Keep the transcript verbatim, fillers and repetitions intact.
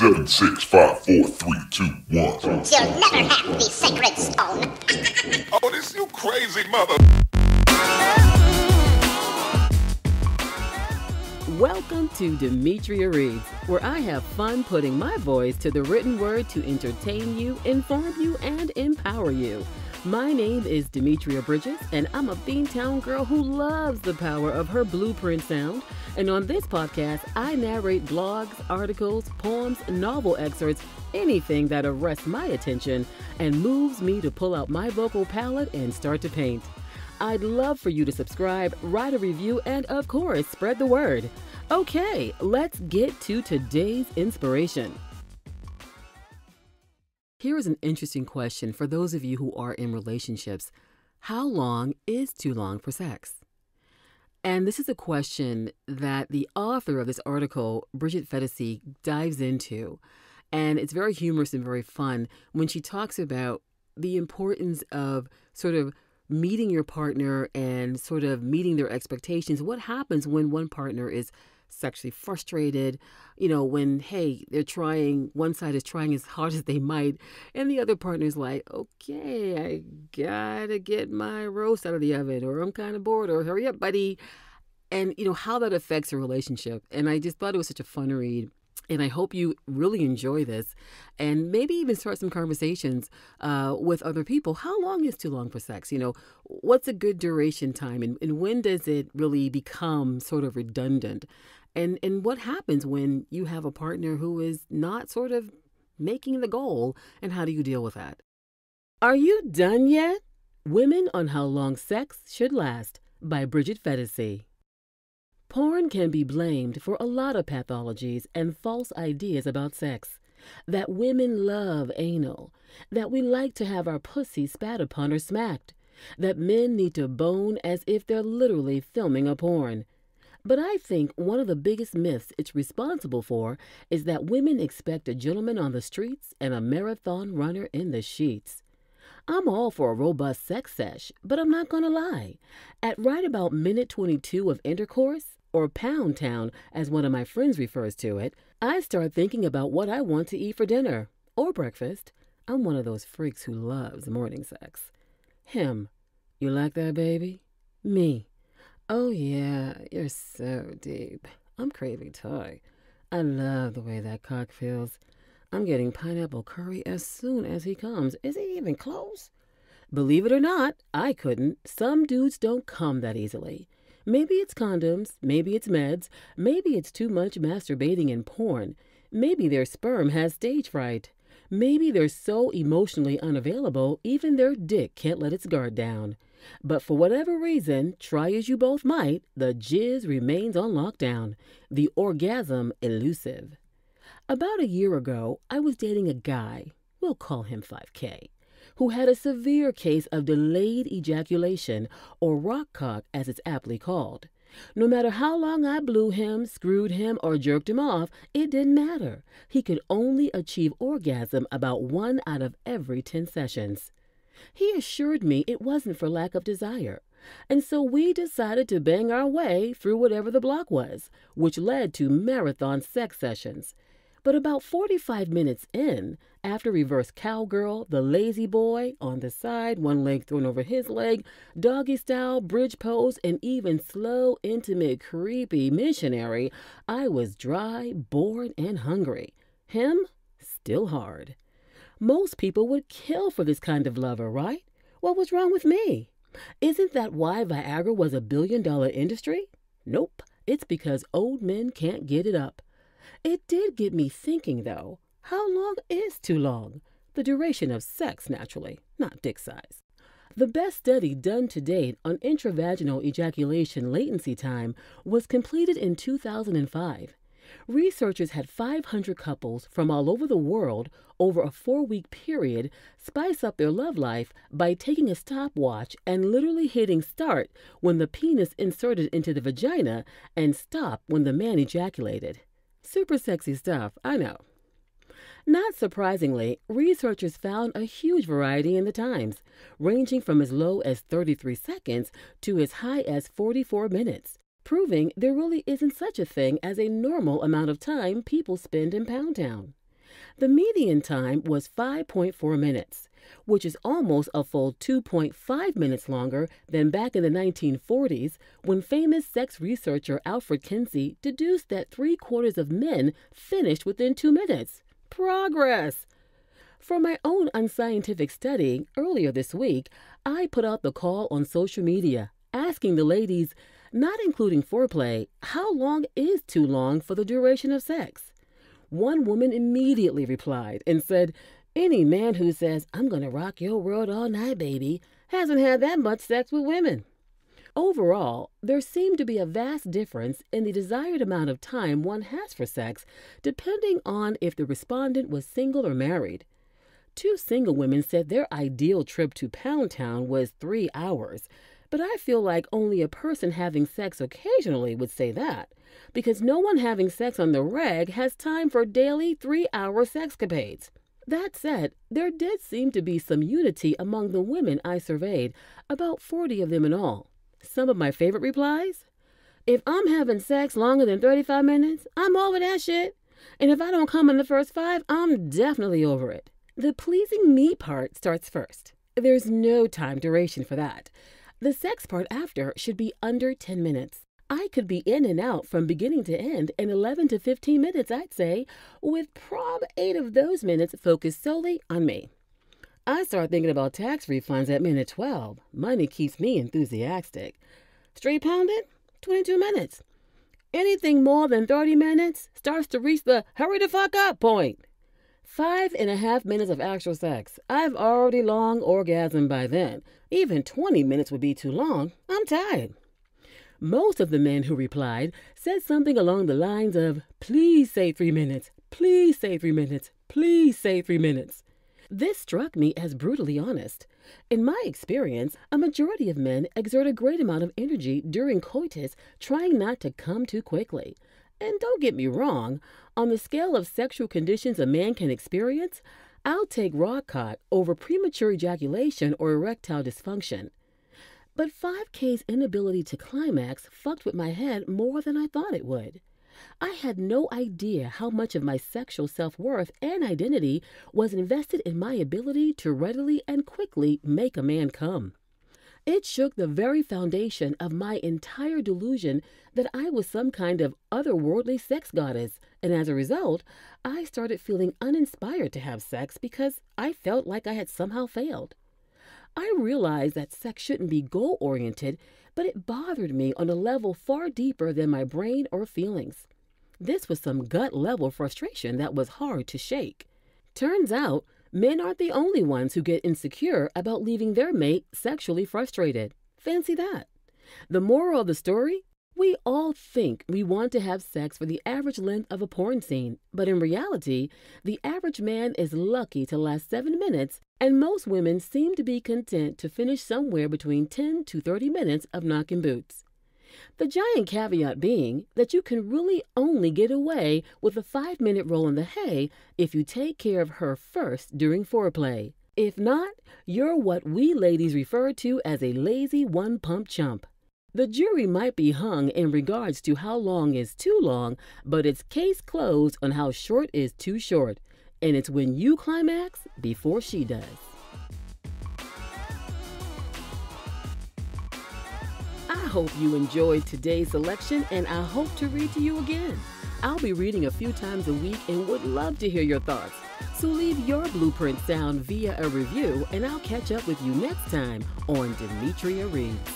seven, six, five, four, three, two, one. You'll never have the sacred stone. Oh, this you crazy mother. Welcome to Demetria Reads, where I have fun putting my voice to the written word to entertain you, inform you, and empower you. My name is Demetria Bridges, and I'm a Beantown girl who loves the power of her blueprint sound. And on this podcast, I narrate blogs, articles, poems, novel excerpts, anything that arrests my attention and moves me to pull out my vocal palette and start to paint. I'd love for you to subscribe, write a review, and of course, spread the word. Okay, let's get to today's inspiration. Here is an interesting question for those of you who are in relationships. How long is too long for sex? And this is a question that the author of this article, Bridget Phetasy, dives into. And it's very humorous and very fun when she talks about the importance of sort of meeting your partner and sort of meeting their expectations. What happens when one partner is sexually frustrated, you know, when, hey, they're trying, one side is trying as hard as they might, and the other partner's like, okay, I gotta get my roast out of the oven, or I'm kind of bored, or hurry up, buddy. And, you know, how that affects a relationship. And I just thought it was such a fun read. And I hope you really enjoy this and maybe even start some conversations uh, with other people. How long is too long for sex? You know, what's a good duration time, and, and when does it really become sort of redundant? And, and what happens when you have a partner who is not sort of making the goal, and how do you deal with that? Are you done yet? Women on How Long Sex Should Last by Bridget Phetasy. Porn can be blamed for a lot of pathologies and false ideas about sex. That women love anal. That we like to have our pussy spat upon or smacked. That men need to bone as if they're literally filming a porn. But I think one of the biggest myths it's responsible for is that women expect a gentleman on the streets and a marathon runner in the sheets. I'm all for a robust sex sesh, but I'm not going to lie. At right about minute twenty-two of intercourse, or Pound Town, as one of my friends refers to it, I start thinking about what I want to eat for dinner, or breakfast. I'm one of those freaks who loves morning sex. Him, you like that, baby? Me, oh yeah, you're so deep. I'm craving toy. I love the way that cock feels. I'm getting pineapple curry as soon as he comes. Is he even close? Believe it or not, I couldn't. Some dudes don't come that easily. Maybe it's condoms, maybe it's meds, maybe it's too much masturbating and porn. Maybe their sperm has stage fright. Maybe they're so emotionally unavailable, even their dick can't let its guard down. But for whatever reason, try as you both might, the jizz remains on lockdown. The orgasm elusive. About a year ago, I was dating a guy, we'll call him five K, who had a severe case of delayed ejaculation, or rock cock as it's aptly called. No matter how long I blew him, screwed him, or jerked him off, it didn't matter. He could only achieve orgasm about one out of every ten sessions. He assured me it wasn't for lack of desire, and so we decided to bang our way through whatever the block was, which led to marathon sex sessions. But about forty-five minutes in, after reverse cowgirl, the lazy boy on the side, one leg thrown over his leg, doggy style, bridge pose, and even slow, intimate, creepy missionary, I was dry, bored, and hungry. Him, still hard. Most people would kill for this kind of lover, right? What was wrong with me? Isn't that why Viagra was a billion-dollar industry? Nope, it's because old men can't get it up. It did get me thinking, though. How long is too long? The duration of sex, naturally, not dick size. The best study done to date on intravaginal ejaculation latency time was completed in two thousand five. Researchers had five hundred couples from all over the world over a four-week period spice up their love life by taking a stopwatch and literally hitting start when the penis inserted into the vagina and stop when the man ejaculated. Super sexy stuff, I know. Not surprisingly, researchers found a huge variety in the times, ranging from as low as thirty-three seconds to as high as forty-four minutes, proving there really isn't such a thing as a normal amount of time people spend in Pound Town. The median time was five point four minutes, which is almost a full two point five minutes longer than back in the nineteen forties, when famous sex researcher Alfred Kinsey deduced that three-quarters of men finished within two minutes. Progress! For my own unscientific study, earlier this week, I put out the call on social media, asking the ladies, not including foreplay, how long is too long for the duration of sex? One woman immediately replied and said, any man who says, I'm going to rock your world all night, baby, hasn't had that much sex with women. Overall, there seemed to be a vast difference in the desired amount of time one has for sex, depending on if the respondent was single or married. Two single women said their ideal trip to Pound Town was three hours, but I feel like only a person having sex occasionally would say that, because no one having sex on the reg has time for daily three-hour sexcapades. That said, there did seem to be some unity among the women I surveyed, about forty of them in all. Some of my favorite replies? If I'm having sex longer than thirty-five minutes, I'm over that shit. And if I don't come in the first five, I'm definitely over it. The pleasing me part starts first. There's no time duration for that. The sex part after should be under ten minutes. I could be in and out from beginning to end in eleven to fifteen minutes, I'd say, with prob eight of those minutes focused solely on me. I start thinking about tax refunds at minute twelve. Money keeps me enthusiastic. Straight pounded, twenty-two minutes. Anything more than thirty minutes starts to reach the hurry the fuck up point. Five and a half minutes of actual sex. I've already long orgasmed by then. Even twenty minutes would be too long. I'm tired. Most of the men who replied said something along the lines of, please say three minutes, please say three minutes, please say three minutes. This struck me as brutally honest. In my experience, a majority of men exert a great amount of energy during coitus trying not to come too quickly. And don't get me wrong, on the scale of sexual conditions a man can experience, I'll take raw cock over premature ejaculation or erectile dysfunction. But five K's inability to climax fucked with my head more than I thought it would. I had no idea how much of my sexual self-worth and identity was invested in my ability to readily and quickly make a man come. It shook the very foundation of my entire delusion that I was some kind of otherworldly sex goddess, and as a result, I started feeling uninspired to have sex because I felt like I had somehow failed. I realized that sex shouldn't be goal-oriented, but it bothered me on a level far deeper than my brain or feelings. This was some gut-level frustration that was hard to shake. Turns out, men aren't the only ones who get insecure about leaving their mate sexually frustrated. Fancy that. The moral of the story? We all think we want to have sex for the average length of a porn scene, but in reality, the average man is lucky to last seven minutes, and most women seem to be content to finish somewhere between ten to thirty minutes of knocking boots. The giant caveat being that you can really only get away with a five-minute roll in the hay if you take care of her first during foreplay. If not, you're what we ladies refer to as a lazy one-pump chump. The jury might be hung in regards to how long is too long, but it's case closed on how short is too short. And it's when you climax before she does. I hope you enjoyed today's selection, and I hope to read to you again. I'll be reading a few times a week and would love to hear your thoughts. So leave your blueprint down via a review, and I'll catch up with you next time on Demetria Reads.